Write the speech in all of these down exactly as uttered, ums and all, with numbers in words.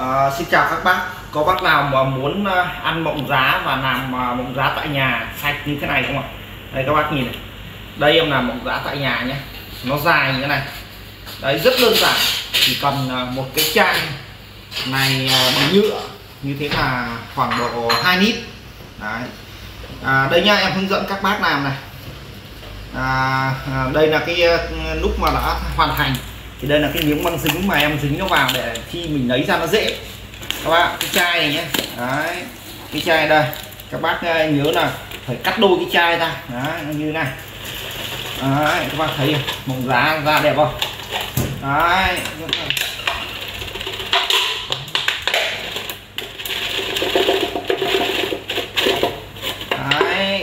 À, xin chào các bác. Có bác nào mà muốn ăn mộng giá và làm mộng giá tại nhà sạch như thế này không ạ? Đây các bác nhìn này. Đây em làm mộng giá tại nhà nhé. Nó dài như thế này. Đấy, rất đơn giản. Chỉ cần một cái chai này bằng nhựa. Như thế là khoảng độ hai lít. Đấy. À, đây nha, em hướng dẫn các bác làm này. À, đây là cái lúc mà đã hoàn thành thì đây là cái miếng băng dính mà em dính nó vào để khi mình lấy ra nó dễ các bạn. Cái chai này nhé, đấy, cái chai đây các bác nhớ là phải cắt đôi cái chai ra, đấy, như này, đấy, các bác thấy mộng giá ra đẹp không? Đấy, đấy,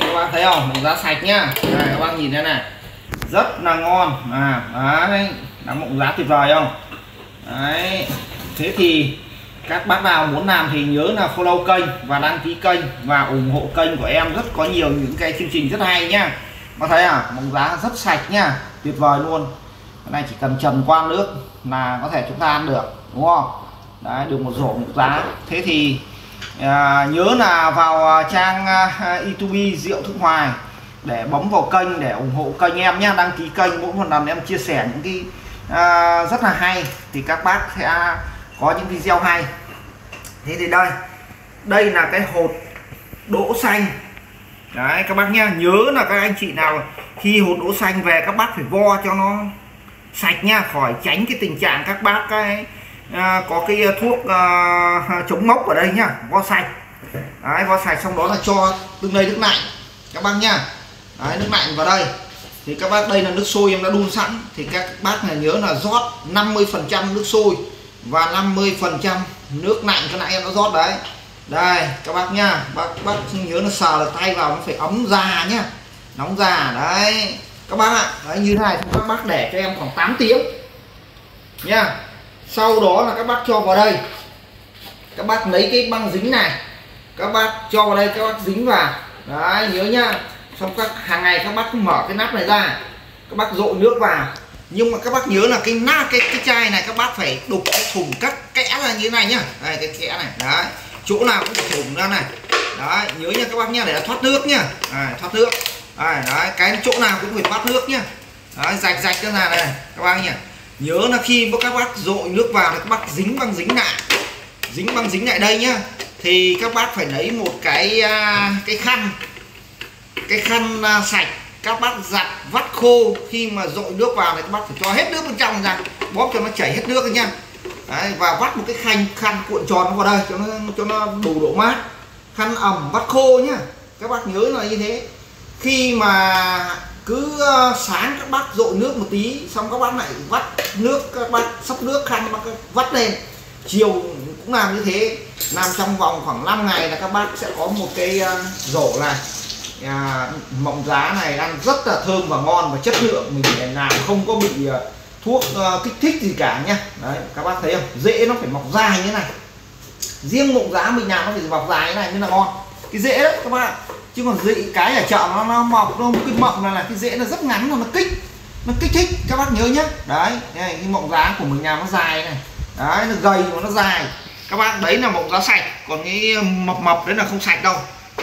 các bác thấy không? Mộng giá sạch nhá, này, các bác nhìn thế này, rất là ngon, à, đấy. Đã mộng giá tuyệt vời không? Đấy. Thế thì các bác nào muốn làm thì nhớ là follow kênh và đăng ký kênh và ủng hộ kênh của em, rất có nhiều những cái chương trình rất hay nhá. Bác thấy à, mộng giá rất sạch nhá, tuyệt vời luôn. Cái này chỉ cần trần qua nước là có thể chúng ta ăn được, đúng không? Đấy, được một rổ mộng giá. Thế thì à, nhớ là vào trang à, YouTube Diệu Thức Hoài để bấm vào kênh để ủng hộ kênh em nhá, đăng ký kênh mỗi một lần em chia sẻ những cái À, rất là hay thì các bác sẽ có những video hay. Thế thì đây đây là cái hột đỗ xanh đấy các bác nhá, nhớ là các anh chị nào khi hột đỗ xanh về các bác phải vo cho nó sạch nha, khỏi tránh cái tình trạng các bác cái à, có cái thuốc à, chống mốc ở đây nhá, vo sạch đấy, vo sạch xong đó là cho từng đây nước lạnh các bác nhá, đấy, nước lạnh vào đây. Thì các bác đây là nước sôi em đã đun sẵn thì các bác này nhớ là rót năm mươi phần trăm nước sôi và năm mươi phần trăm nước lạnh cái nãy em đã rót đấy. Đây các bác nhá, bác bác nhớ là sờ được tay vào nó phải ấm già nhá. Nóng già đấy. Các bác ạ, đấy như thế này thì các bác để cho em khoảng tám tiếng. Nhá. Sau đó là các bác cho vào đây. Các bác lấy cái băng dính này. Các bác cho vào đây, các bác dính vào. Đấy, nhớ nhá. Xong các hàng ngày các bác cứ mở cái nắp này ra, các bác dội nước vào, nhưng mà các bác nhớ là cái nắp cái cái chai này các bác phải đục cái thùng cắt kẽ ra như thế này nhá, đây cái kẽ này, đấy, chỗ nào cũng phải thủng ra này, đấy, nhớ nha các bác nhá, để thoát nước nhá, à, thoát nước, à, đấy, cái chỗ nào cũng phải thoát nước nhá, đấy, rạch rạch ra này, này các bác nhá, nhớ là khi các bác dội nước vào thì các bác dính băng dính lại, dính băng dính lại đây nhá, thì các bác phải lấy một cái cái khăn. Cái khăn sạch các bác giặt vắt khô, khi mà dội nước vào này các bác phải cho hết nước bên trong ra, bóp cho nó chảy hết nước nhá. Đấy, và vắt một cái khăn khăn cuộn tròn nó vào đây cho nó cho nó đủ độ mát, khăn ẩm vắt khô nhá. Các bác nhớ là như thế. Khi mà cứ sáng các bác dội nước một tí, xong các bác lại vắt nước, các bác sắp nước khăn các bác vắt lên, chiều cũng làm như thế, làm trong vòng khoảng năm ngày là các bác sẽ có một cái rổ này. À, mộng giá này ăn rất là thơm và ngon và chất lượng, mình làm không có bị uh, thuốc uh, kích thích gì cả nhá. Đấy, các bác thấy không? Rễ nó phải mọc dài như thế này. Riêng mộng giá mình làm nó phải mọc dài như thế này nên là ngon. Cái rễ đó các bạn, chứ còn rễ cái ở chợ nó, nó mọc nó cái mộng là là cái rễ nó rất ngắn mà nó kích, nó kích thích các bác nhớ nhá. Đấy, này, cái mộng giá của mình làm nó dài này. Đấy, nó gầy mà nó dài. Các bác đấy là mộng giá sạch, còn cái mập mập đấy là không sạch đâu.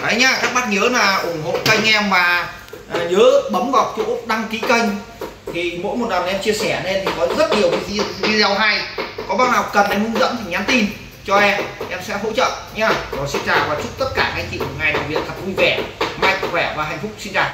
Đấy nhá, các bác nhớ là ủng hộ kênh em và à, nhớ bấm vào chỗ đăng ký kênh. Thì mỗi một lần em chia sẻ lên thì có rất nhiều video hay. Có bác nào cần em hướng dẫn thì nhắn tin cho em, em sẽ hỗ trợ nhá. Rồi, xin chào và chúc tất cả các anh chị một ngày làm việc thật vui vẻ, mạnh khỏe và hạnh phúc. Xin chào.